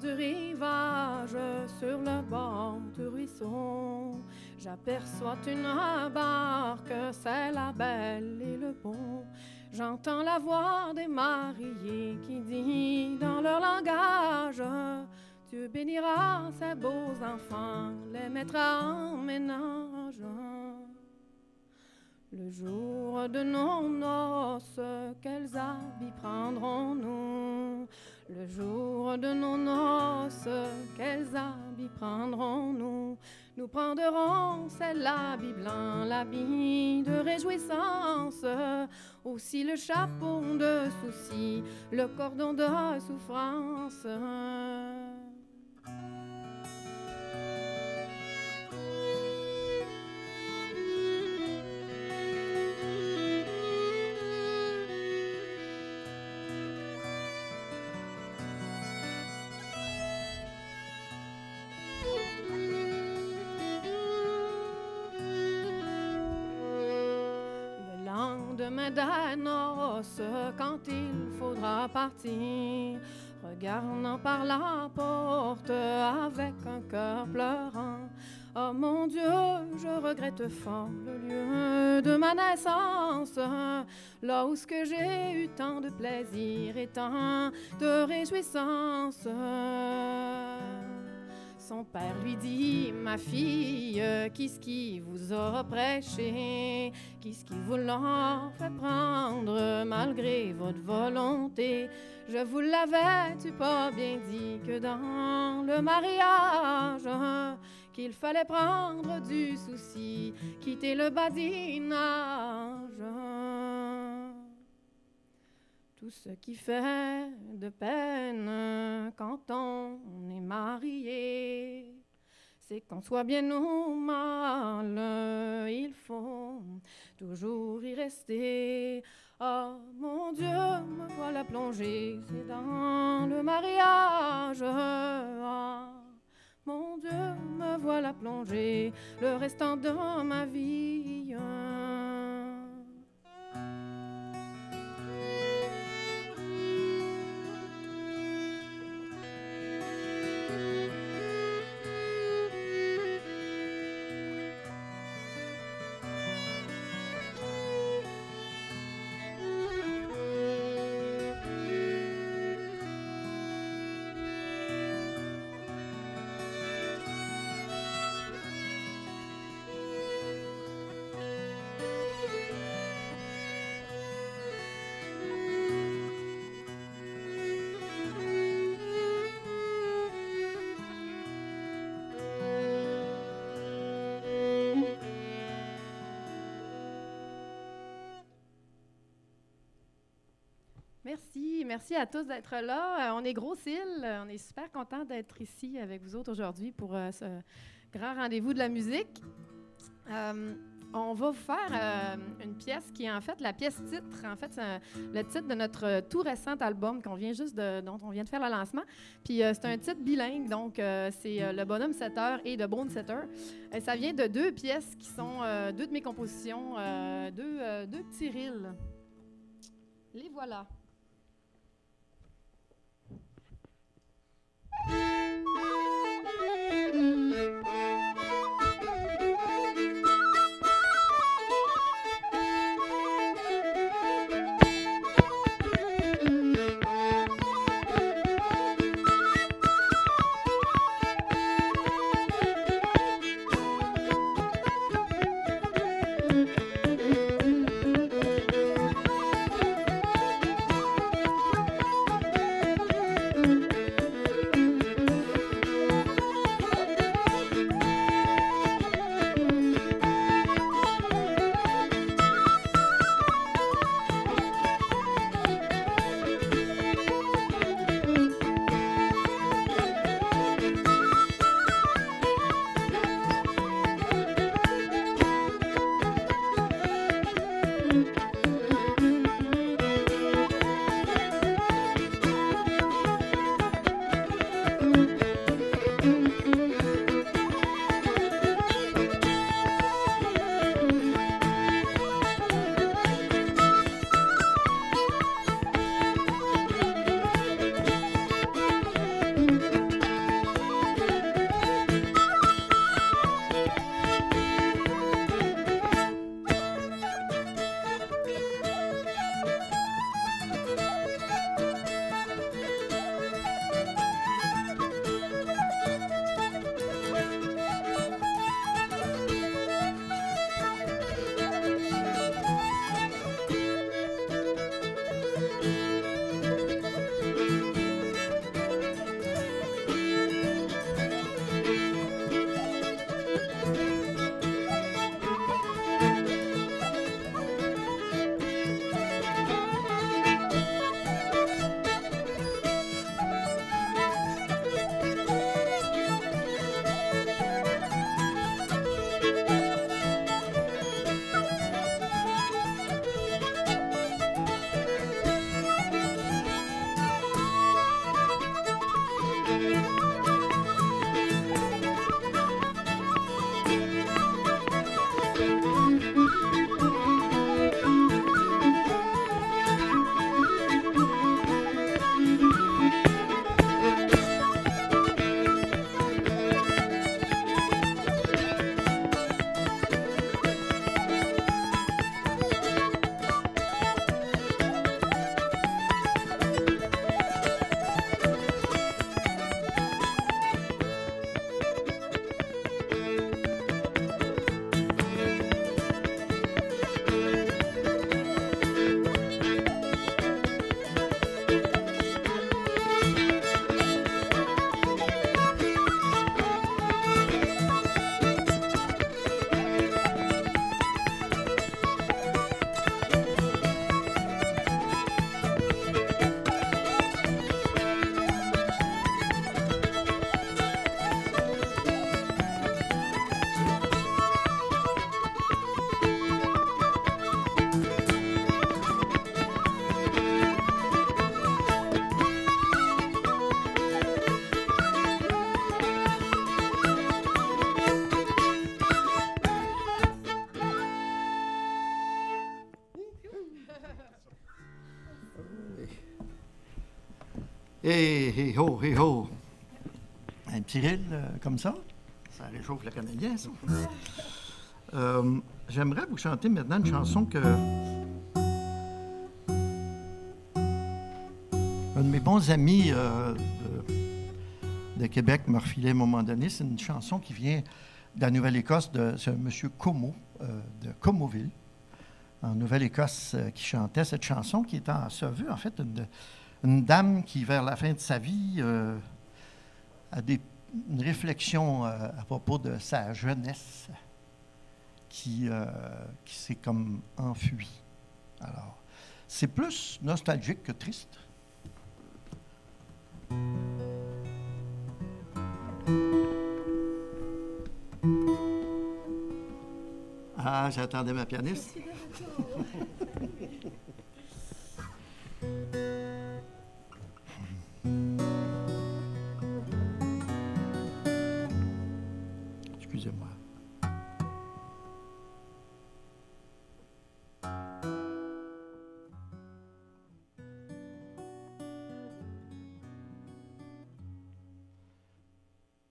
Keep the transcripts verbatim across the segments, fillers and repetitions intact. du rivage, sur le bord du ruisseau, j'aperçois une barque, c'est la belle et le bon. J'entends la voix des mariés qui dit dans leur langage, Dieu bénira ses beaux enfants, les mettra en ménage. Le jour de nos noces, quels habits prendrons-nous? Le jour de nos noces, quels habits prendrons-nous? Nous prendrons cet habit blanc, l'habit de réjouissance, aussi le chapeau de souci, le cordon de souffrance. Mais des noces, quand il faudra partir, regardant par la porte avec un cœur pleurant, oh mon Dieu, je regrette fort le lieu de ma naissance, là où j'ai eu tant de plaisir et tant de réjouissance. Son père lui dit, ma fille, qu'est-ce qui vous a prêché? Qu'est-ce qui vous l'a fait prendre malgré votre volonté? Je vous l'avais-tu pas bien dit que dans le mariage, qu'il fallait prendre du souci, quitter le badinage? Tout ce qui fait de peine quand on est marié, c'est qu'on soit bien ou mal, il faut toujours y rester. Ah, mon Dieu, me voilà plongée, c'est dans le mariage. Ah, mon Dieu, me voilà plongée, le restant de ma vie. Merci, merci à tous d'être là. On est Grosse-Île, on est super contents d'être ici avec vous autres aujourd'hui pour ce grand rendez-vous de la musique. Euh, on va vous faire euh, une pièce qui est en fait la pièce titre. En fait, c'est un, le titre de notre tout récent album qu'on vient juste de, dont on vient de faire le lancement. Puis euh, c'est un titre bilingue, donc euh, c'est euh, Le Bonhomme Sept Heures et The Bonesetter. Et ça vient de deux pièces qui sont euh, deux de mes compositions, euh, deux, euh, deux petits reels. Les voilà. Hey, hey, ho, hey, ho. Un petit ril euh, comme ça, ça réchauffe le Canadien, ça. euh, J'aimerais vous chanter maintenant une chanson que... Un de mes bons amis euh, de, de Québec me refilait à un moment donné. C'est une chanson qui vient de la Nouvelle-Écosse, de ce monsieur Como, euh, de Comeauville, en Nouvelle-Écosse, euh, qui chantait cette chanson, qui est en se veut, en fait, une, une dame qui, vers la fin de sa vie, euh, a des, une réflexion euh, à propos de sa jeunesse, qui, euh, qui s'est comme enfuie. Alors, c'est plus nostalgique que triste. Ah, j'attendais ma pianiste. Excusez-moi.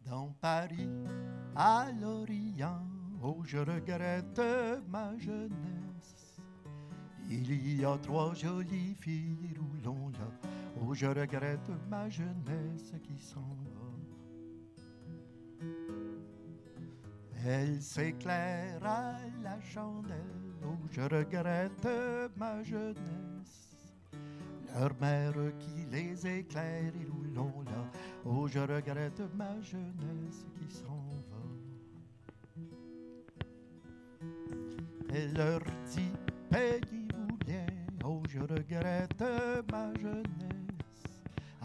Dans Paris, à l'Orient, oh, je regrette ma jeunesse. Il y a trois jolies filles roulant là. Oh, je regrette ma jeunesse qui s'en va. Elle s'éclaire à la chandelle. Oh, je regrette ma jeunesse. Leur mère qui les éclaire et roulant là. Oh, je regrette ma jeunesse qui s'en va. Elle leur dit, payez-vous bien. Oh, je regrette ma jeunesse.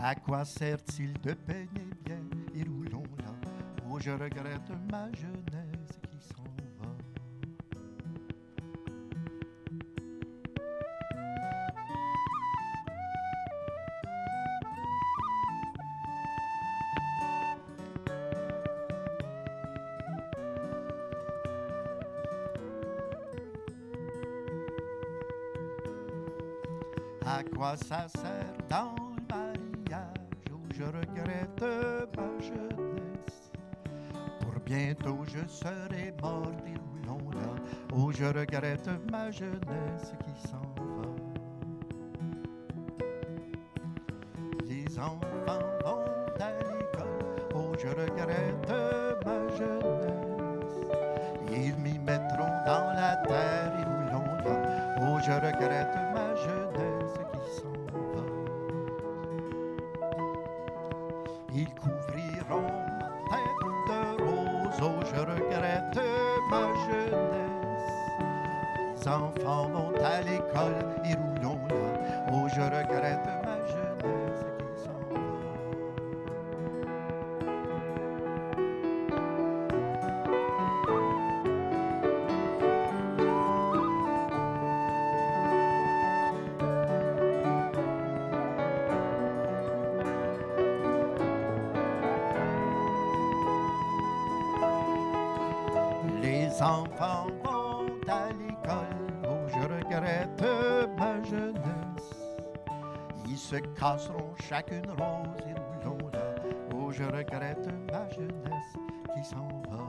À quoi sert-il de peigner bien et roulons là. Oh, je regrette ma jeunesse qui s'en va. À quoi ça sert dans le mariage, où je regrette ma jeunesse. Pour bientôt je serai mort et roulons là, où je regrette ma jeunesse qui s'en va. Les enfants vont à l'école, où je regrette ma jeunesse. Ils m'y mettront dans la terre et roulons là, où je regrette ma jeunesse. Ils couvriront ma tête de rose, oh, je regrette ma jeunesse. Les enfants vont à l'école, ils roulons là, oh, je regrette ma jeunesse qui s'en Les enfants vont à l'école, oh, je regrette ma jeunesse. Ils se casseront chacune rose et roulons là, oh, je regrette ma jeunesse qui s'en va.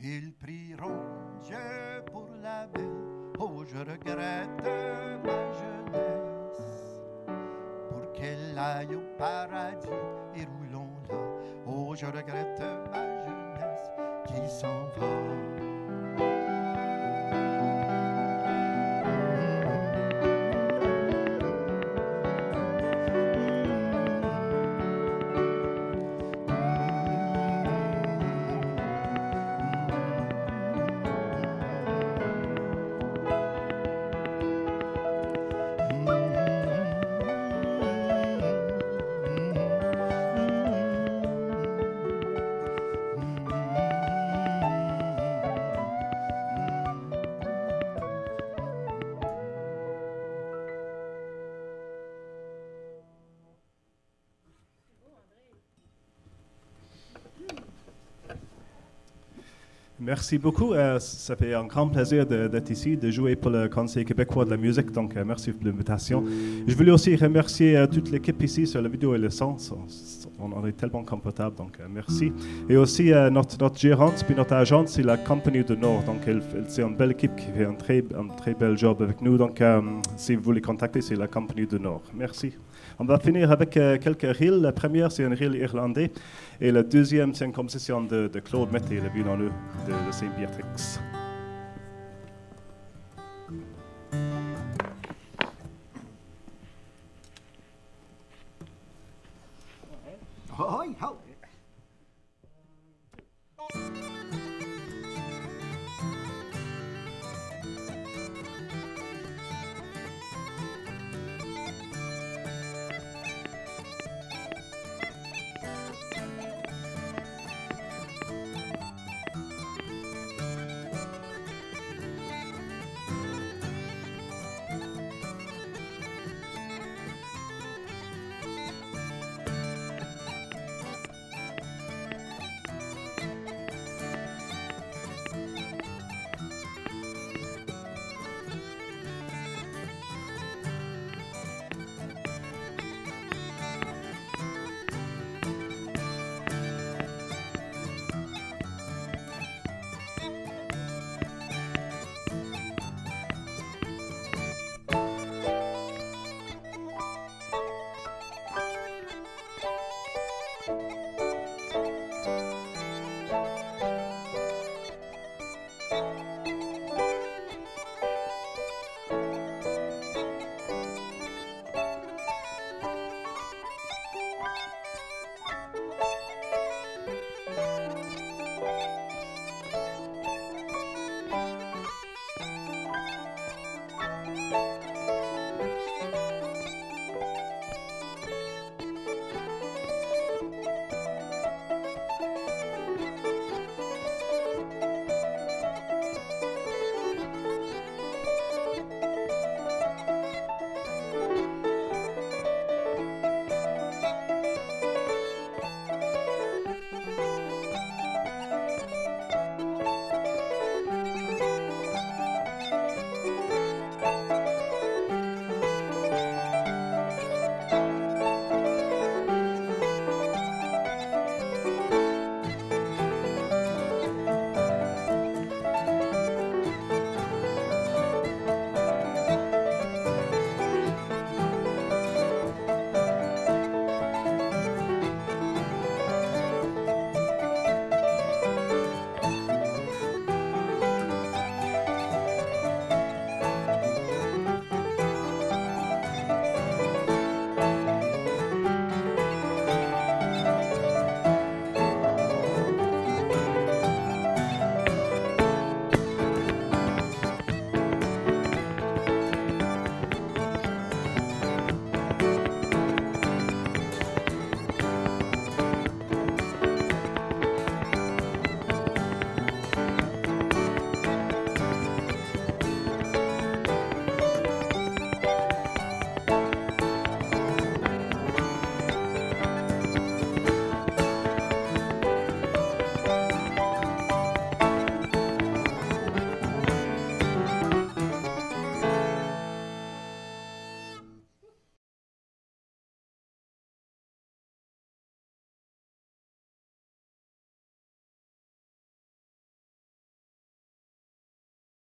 Ils prieront Dieu pour la belle, oh, je regrette ma jeunesse. Pour qu'elle aille au paradis et roulons là, oh, je regrette ma jeunesse qui s'en va. Merci beaucoup. Euh, ça fait un grand plaisir d'être ici, de jouer pour le Conseil québécois de la musique. Donc, euh, merci pour l'invitation. Je voulais aussi remercier euh, toute l'équipe ici sur la vidéo et le son. On, on est tellement confortable, donc euh, merci. Et aussi, euh, notre, notre gérante puis notre agente, c'est la Compagnie du Nord. Donc, c'est une belle équipe qui fait un très, un très bel job avec nous. Donc, euh, si vous voulez contacter, c'est la Compagnie du Nord. Merci. On va finir avec euh, quelques reels. La première, c'est un reel irlandais. Et la deuxième, c'est une composition de, de Claude Métivier, le violoneux de, de Saint-Béatrix.